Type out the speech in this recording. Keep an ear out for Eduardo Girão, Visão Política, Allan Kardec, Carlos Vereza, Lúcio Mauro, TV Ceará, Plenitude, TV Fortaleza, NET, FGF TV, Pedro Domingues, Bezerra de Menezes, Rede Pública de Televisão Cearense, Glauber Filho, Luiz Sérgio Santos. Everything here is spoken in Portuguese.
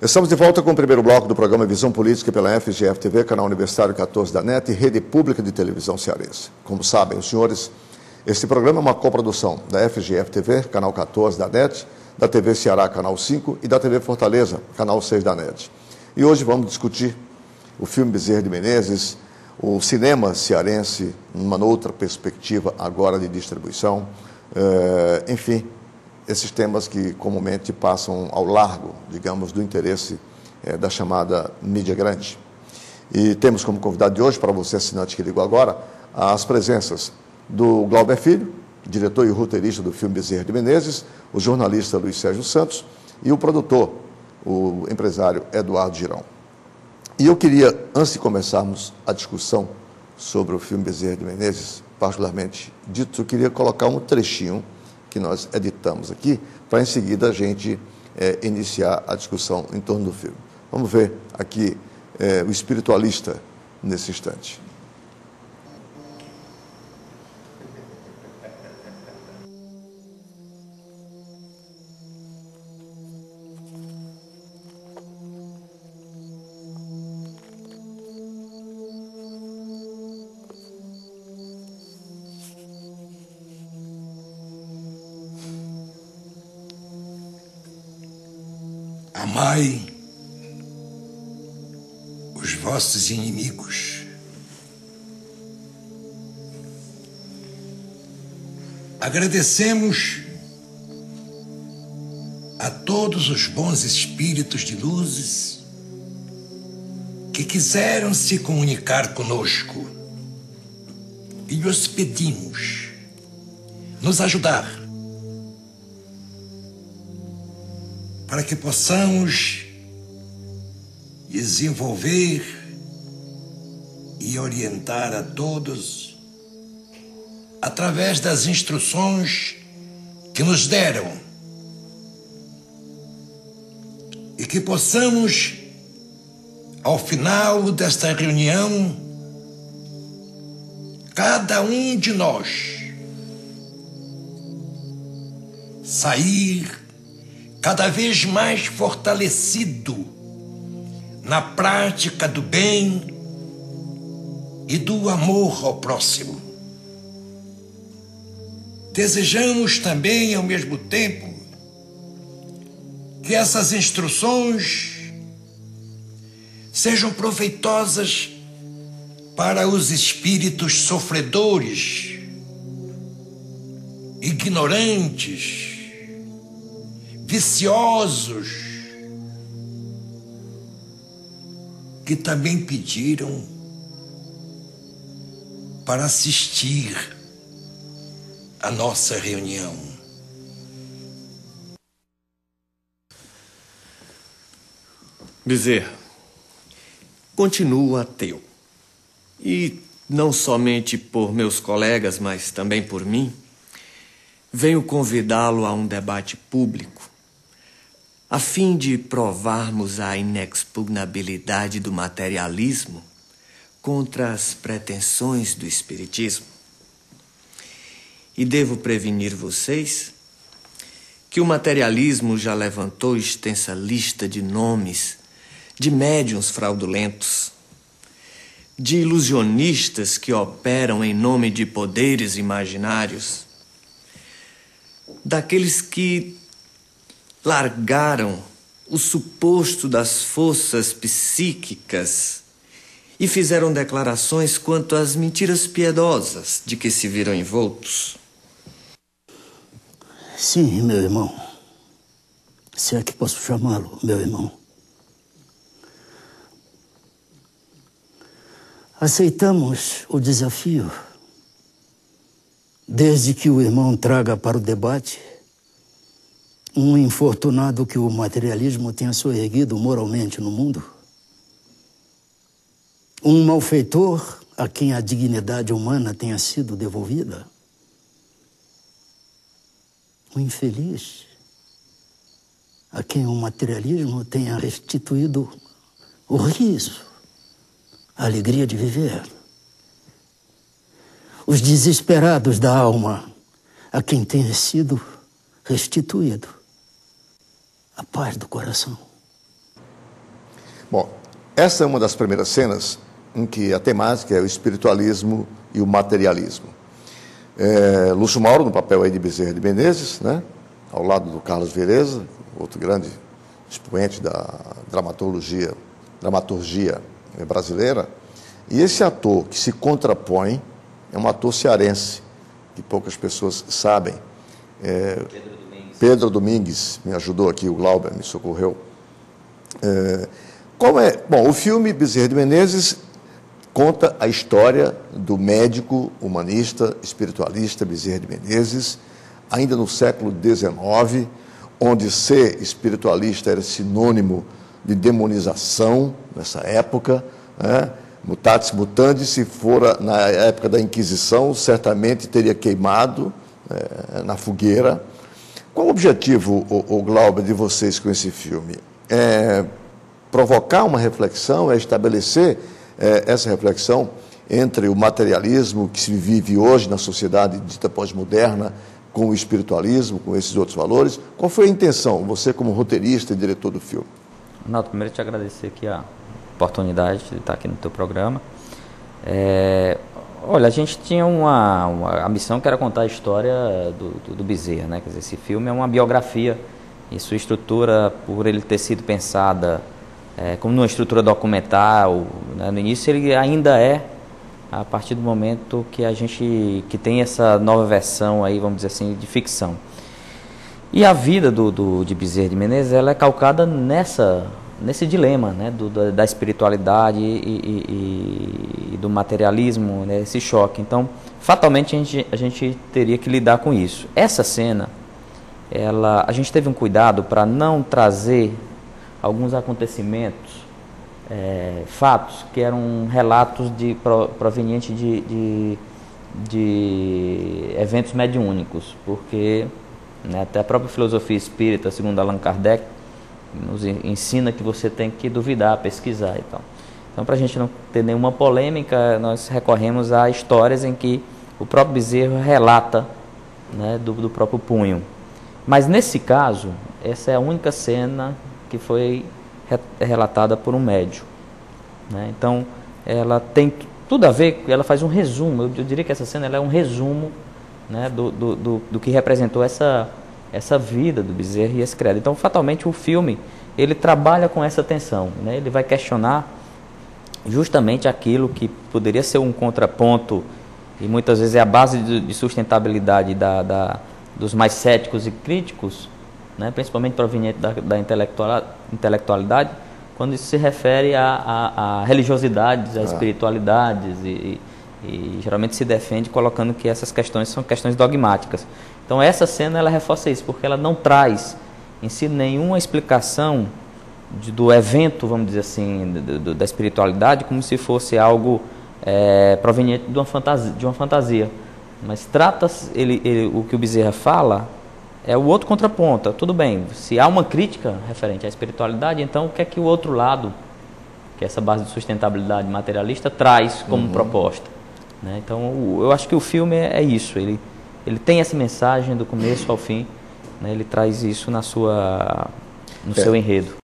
Estamos de volta com o primeiro bloco do programa Visão Política pela FGF TV, canal universitário 14 da NET e Rede Pública de Televisão Cearense. Como sabem os senhores, este programa é uma coprodução da FGF TV, canal 14 da NET, da TV Ceará, canal 5 e da TV Fortaleza, canal 6 da NET. E hoje vamos discutir o filme Bezerra de Menezes, o cinema cearense, uma outra perspectiva agora de distribuição, enfim, esses temas que comumente passam ao largo, digamos, do interesse da chamada mídia grande. E temos como convidado de hoje, para você assinante que ligou agora, as presenças do Glauber Filho, diretor e roteirista do filme Bezerra de Menezes, o jornalista Luiz Sérgio Santos e o produtor, o empresário Eduardo Girão. E eu queria, antes de começarmos a discussão sobre o filme Bezerra de Menezes, particularmente dito, eu queria colocar um trechinho que nós editamos aqui, para em seguida a gente iniciar a discussão em torno do filme. Vamos ver aqui o espiritualista nesse instante. Amai os vossos inimigos. Agradecemos a todos os bons espíritos de luzes que quiseram se comunicar conosco e lhes pedimos nos ajudar, para que possamos desenvolver e orientar a todos através das instruções que nos deram e que possamos, ao final desta reunião, cada um de nós sair cada vez mais fortalecido na prática do bem e do amor ao próximo. Desejamos também, ao mesmo tempo, que essas instruções sejam proveitosas para os espíritos sofredores, ignorantes, viciosos, que também pediram para assistir à nossa reunião. Bezerra, continuo ateu. E não somente por meus colegas, mas também por mim, venho convidá-lo a um debate público, a fim de provarmos a inexpugnabilidade do materialismo contra as pretensões do espiritismo. E devo prevenir vocês que o materialismo já levantou extensa lista de nomes de médiuns fraudulentos, de ilusionistas que operam em nome de poderes imaginários, daqueles que largaram o suposto das forças psíquicas e fizeram declarações quanto às mentiras piedosas de que se viram envoltos. Sim, meu irmão. Se é que posso chamá-lo, meu irmão. Aceitamos o desafio, desde que o irmão traga para o debate um infortunado que o materialismo tenha soerguido moralmente no mundo, um malfeitor a quem a dignidade humana tenha sido devolvida, um infeliz a quem o materialismo tenha restituído o riso, a alegria de viver, os desesperados da alma a quem tenha sido restituído a paz do coração. Bom, essa é uma das primeiras cenas em que a temática é o espiritualismo e o materialismo. Lúcio Mauro, no papel aí de Bezerra de Menezes, né? Ao lado do Carlos Vereza, outro grande expoente da dramaturgia brasileira. E esse ator que se contrapõe é um ator cearense, que poucas pessoas sabem. Pedro Domingues me ajudou aqui, o Glauber me socorreu. Bom, o filme Bezerra de Menezes conta a história do médico, humanista, espiritualista Bezerra de Menezes, ainda no século XIX, onde ser espiritualista era sinônimo de demonização, nessa época, né? Mutatis mutandis, se fora na época da Inquisição, certamente teria queimado na fogueira. Qual o objetivo, o Glauber, de vocês com esse filme? É provocar uma reflexão, é estabelecer essa reflexão entre o materialismo que se vive hoje na sociedade dita pós-moderna com o espiritualismo, com esses outros valores. Qual foi a intenção, você como roteirista e diretor do filme? Renato, primeiro te agradecer aqui a oportunidade de estar aqui no teu programa. Olha, a gente tinha a missão que era contar a história do Bezerra, né? Quer dizer, esse filme é uma biografia e sua estrutura, por ele ter sido pensada como numa estrutura documental, né? No início ele ainda é, a partir do momento que tem essa nova versão aí, vamos dizer assim, de ficção. E a vida de Bezerra de Menezes, ela é calcada nesse dilema, né, da espiritualidade e do materialismo, né, esse choque. Então, fatalmente a gente teria que lidar com isso. Essa cena, a gente teve um cuidado para não trazer alguns acontecimentos, fatos que eram relatos provenientes de eventos mediúnicos, porque, né, até a própria filosofia espírita, segundo Allan Kardec, nos ensina que você tem que duvidar, pesquisar e tal. Então, para a gente não ter nenhuma polêmica, nós recorremos a histórias em que o próprio Bezerra relata, né, do próprio punho. Mas, nesse caso, essa é a única cena que foi relatada por um médium, né? Então, ela tem tudo a ver, ela faz um resumo, eu diria que essa cena ela é um resumo, né, do que representou essa vida do Bezerra e esse credo. Então, fatalmente, o filme, ele trabalha com essa tensão, né? Ele vai questionar justamente aquilo que poderia ser um contraponto e muitas vezes é a base de sustentabilidade dos mais céticos e críticos, né? Principalmente proveniente da intelectualidade, quando isso se refere a religiosidades, a espiritualidades e geralmente se defende colocando que essas questões são questões dogmáticas. Então essa cena ela reforça isso, porque ela não traz em si nenhuma explicação do evento, vamos dizer assim, da espiritualidade, como se fosse algo proveniente de uma fantasia. Mas o que o Bezerra fala é o outro contraponto. Tudo bem, se há uma crítica referente à espiritualidade, então o que é que o outro lado, que é essa base de sustentabilidade materialista, traz como proposta, né? Então eu acho que o filme é isso, ele tem essa mensagem do começo ao fim, né? Ele traz isso no seu enredo.